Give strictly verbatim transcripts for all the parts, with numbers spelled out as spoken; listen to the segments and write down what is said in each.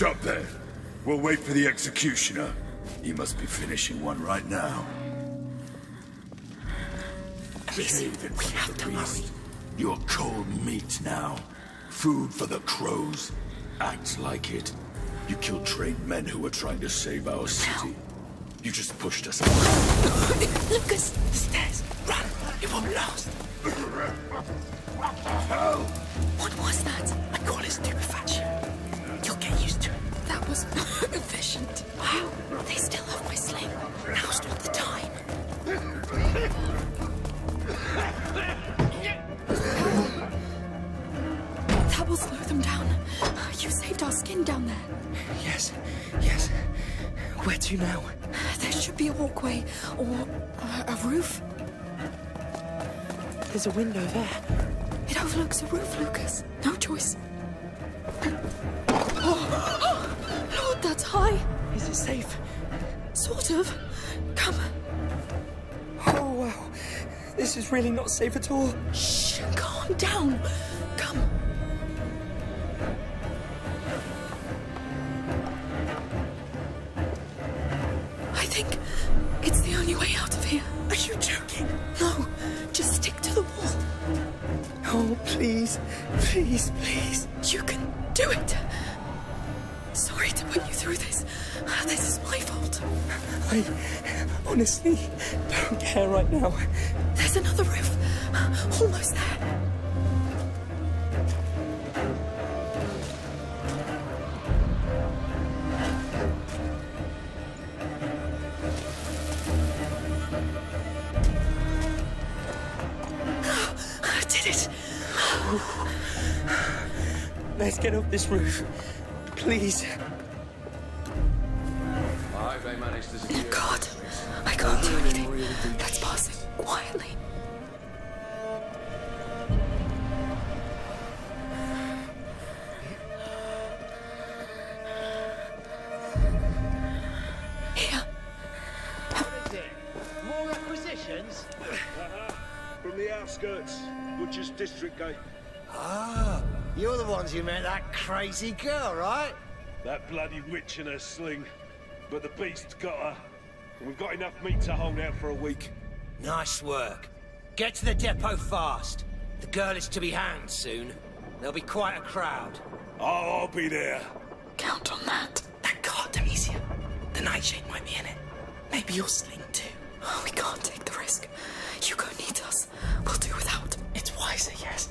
Stop there. We'll wait for the executioner. He must be finishing one right now. Listen, we have to hurry. You're cold meat now. Food for the crows. Act like it. You killed trained men who were trying to save our city. You just pushed us out. Lucas! The stairs! Run! You won't last! Hell! What was that? I call it stupefacio. You'll get used to it. That was efficient. Wow, they still have my sling. Now's not the time. That will slow them down. You saved our skin down there. Yes, yes. Where to now? There should be a walkway or uh, a roof. There's a window there. It overlooks a roof, Lucas. No choice. Oh. Oh, Lord, that's high. Is it safe? Sort of. Come. Oh, wow. This is really not safe at all. Shh, calm down. Come. I think it's the only way out of here. Are you joking? No, just stick to the wall. Oh, please, please, please. You can do it. Sorry to put you through this. This is my fault. I honestly don't care right now. There's another roof. Almost there. I did it. Let's get up this roof. Please. God, I can't do anything. That's passing quietly. Here. What is it? More requisitions? From the outskirts, Butcher's District Gate. Ah, you're the ones who met that crazy girl, right? That bloody witch in her sling. But the beast got her, and we've got enough meat to hold out for a week. Nice work. Get to the depot fast. The girl is to be hanged soon. There'll be quite a crowd. Oh, I'll be there. Count on that. That cart, Demisia. The Nightshade might be in it. Maybe your sling too. Oh, we can't take the risk. Hugo needs us. We'll do without. It's wiser, yes.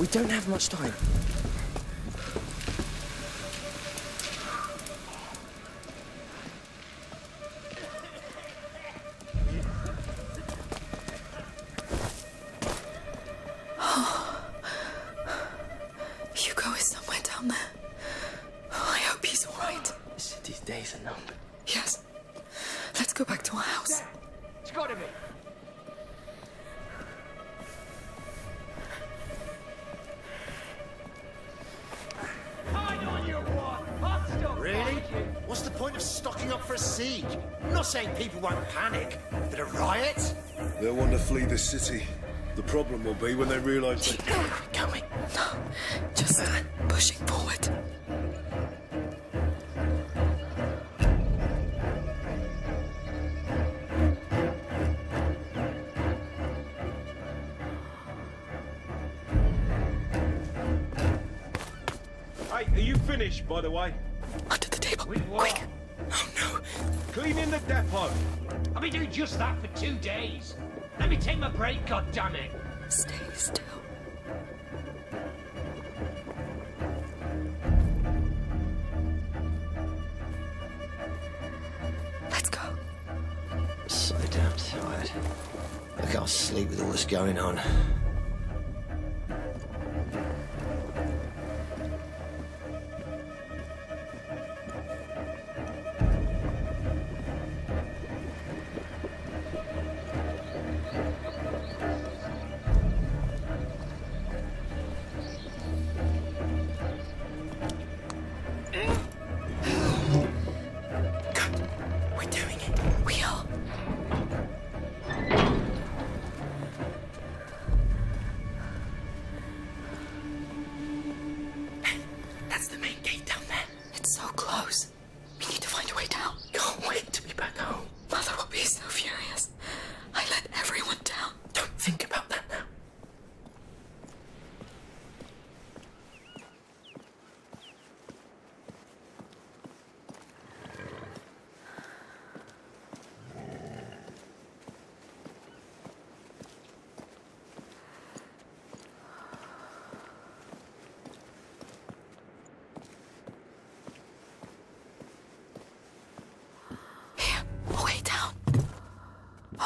We don't have much time. Oh. Hugo is somewhere down there. I hope he's all right. The city's days are numbered. Yes. Let's go back to our house. It's gotta be. What's the point of stocking up for a siege? I'm not saying people won't panic, but a riot? They'll want to flee the city. The problem will be when they realise that... They're coming. No, just pushing forward. Hey, are you finished, by the way? Under the table, quick! Oh no! cleaning the depot. I've been doing just that for two days. Let me take my break, goddammit. Stay still. Let's go. So damn tired. I can't sleep with all this going on.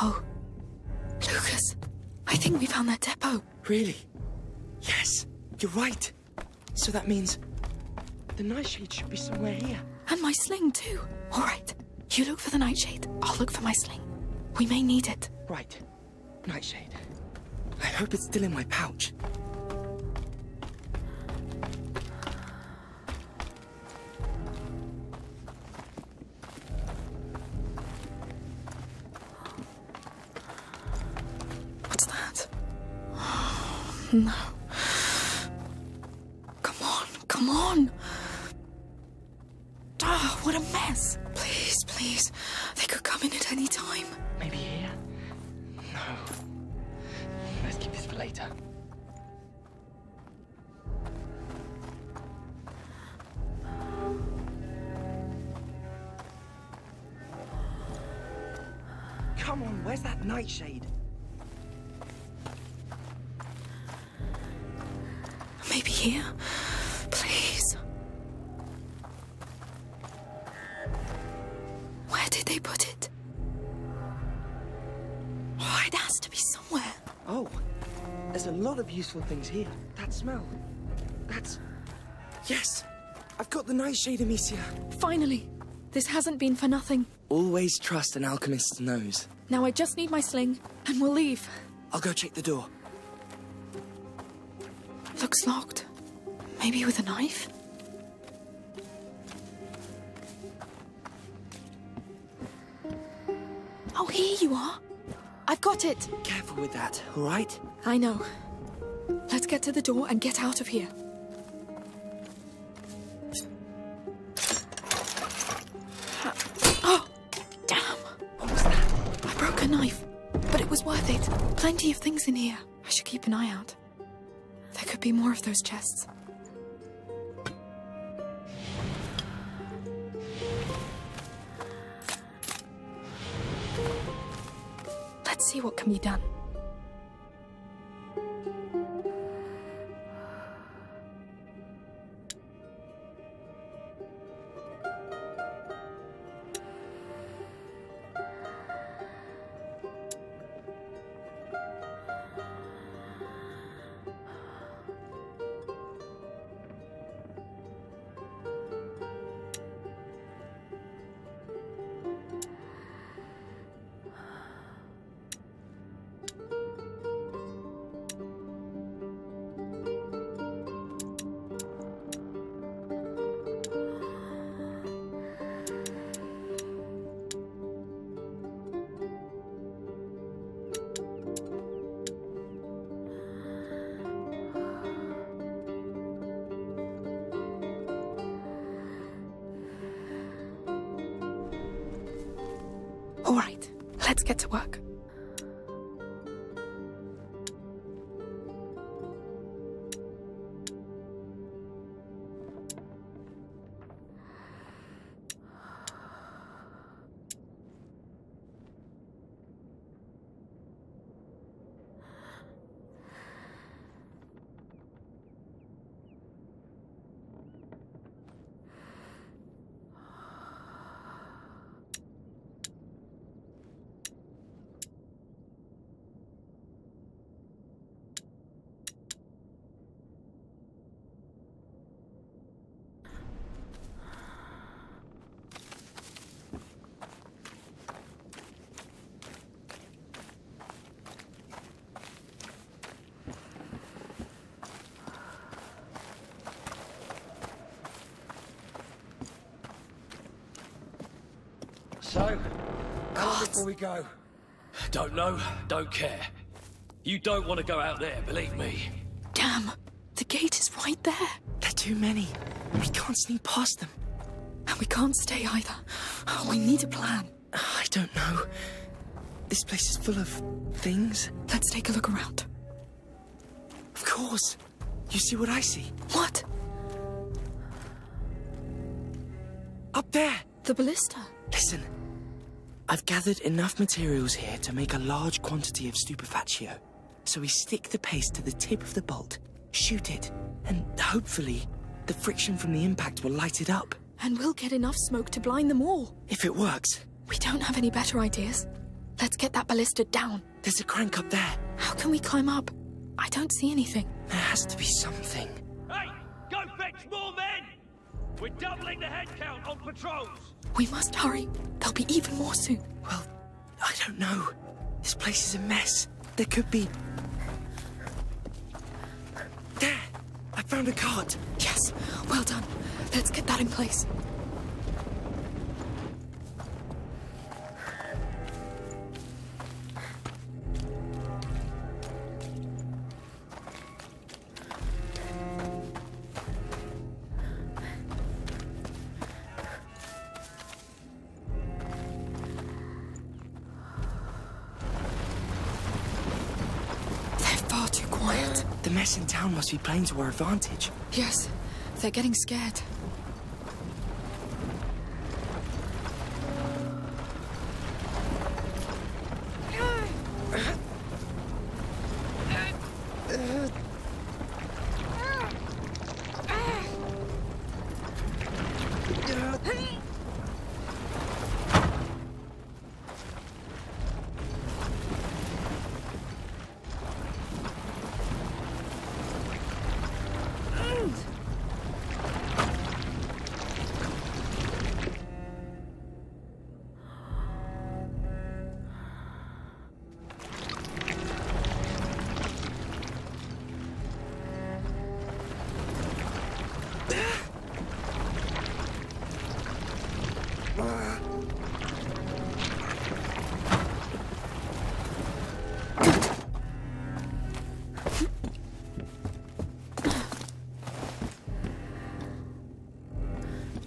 Oh, Lucas, I think we found that depot. Really? Yes, you're right. So that means the Nightshade should be somewhere here. And my sling too. All right, you look for the Nightshade. I'll look for my sling. We may need it. Right, Nightshade. I hope it's still in my pouch. No. Come on, come on. Oh, what a mess. Please, please. They could come in at any time. Maybe here? No. Let's keep this for later. Come on, where's that Nightshade? Maybe here? Please. Where did they put it? Oh, it has to be somewhere. Oh, there's a lot of useful things here. That smell. That's... Yes! I've got the Nightshade, Amicia. Finally! This hasn't been for nothing. Always trust an alchemist's nose. Now I just need my sling, and we'll leave. I'll go check the door. Looks locked. Maybe with a knife? Oh, here you are. I've got it. Careful with that, all right? I know. Let's get to the door and get out of here. Oh, damn. What was that? I broke a knife, but it was worth it. Plenty of things in here. I should keep an eye out. There could be more of those chests. Let's see what can be done. All right, let's get to work. So, how long before we go? Don't know, don't care. You don't want to go out there, believe me. Damn, the gate is right there. There are too many. We can't sneak past them. And we can't stay either. We need a plan. I don't know. This place is full of things. Let's take a look around. Of course. You see what I see? What? Up there! The ballista. Listen. I've gathered enough materials here to make a large quantity of stupefacio. So we stick the paste to the tip of the bolt, shoot it, and hopefully the friction from the impact will light it up. And we'll get enough smoke to blind them all. If it works. We don't have any better ideas. Let's get that ballista down. There's a crank up there. How can we climb up? I don't see anything. There has to be something. Hey! Go fetch more men! We're doubling the headcount on patrols! We must hurry. There'll be even more soon. Well, I don't know. This place is a mess. There could be... There! I found a cart. Yes, well done. Let's get that in place. The mess in town must be playing to our advantage. Yes, they're getting scared.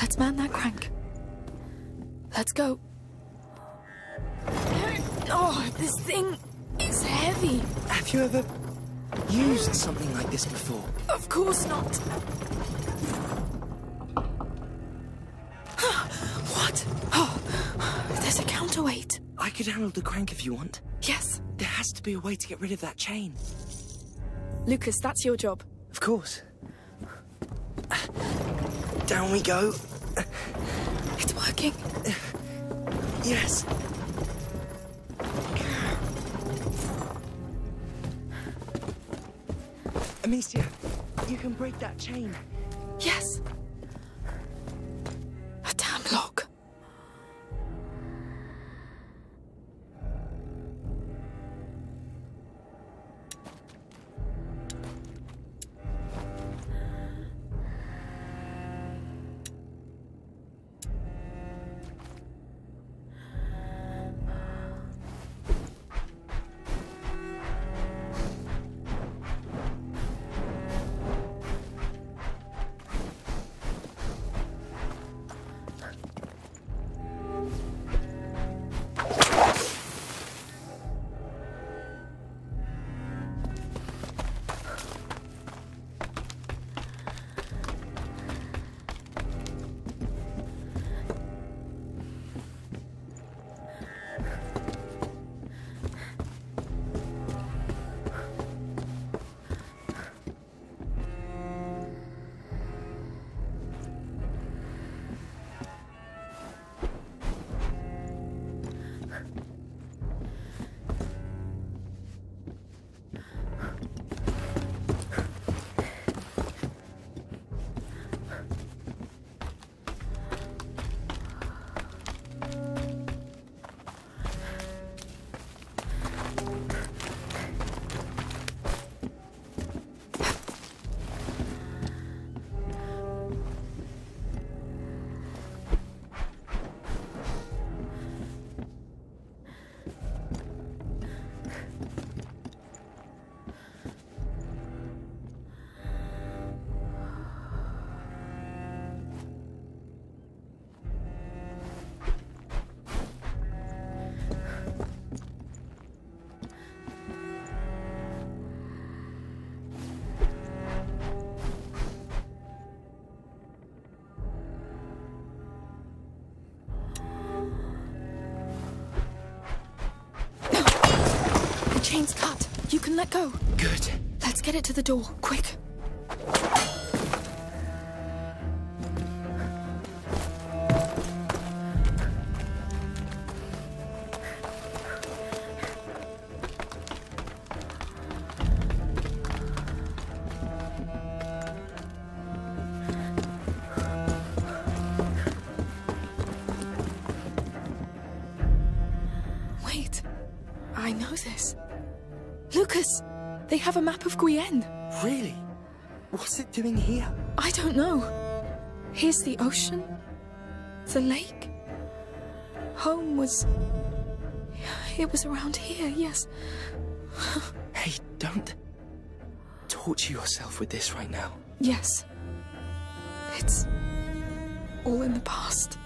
Let's man that crank. Let's go. Oh, this thing is heavy. Have you ever used something like this before? Of course not. What? Oh, there's a counterweight. I could handle the crank if you want. Yes. There has to be a way to get rid of that chain. Lucas, that's your job. Of course. Down we go. It's working. Yes. Amicia, you can break that chain. Yes. A damn lock. chain's cut. You can let go. Good. Let's get it to the door, quick. Have a map of Guyenne. Really? What's it doing here? I don't know. Here's the ocean, the lake. Home was... it was around here, yes. Hey, don't torture yourself with this right now. Yes. It's all in the past.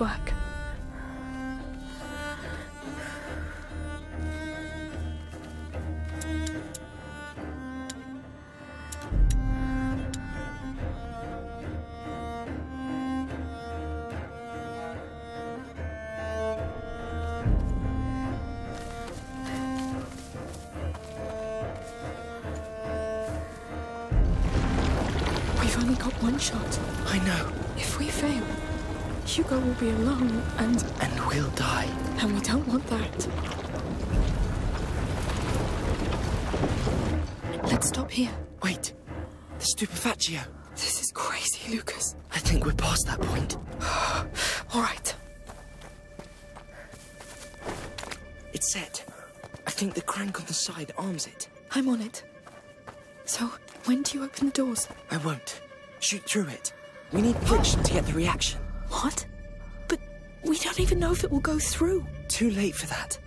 Work. We've only got one shot. I know. If we fail, Hugo will be alone, and... And we'll die. And we don't want that. Let's stop here. Wait. The stupefacio. This is crazy, Lucas. I think we're past that point. All right. It's set. I think the crank on the side arms it. I'm on it. So, when do you open the doors? I won't. Shoot through it. We need friction to get the reaction. What? But we don't even know if it will go through. Too late for that.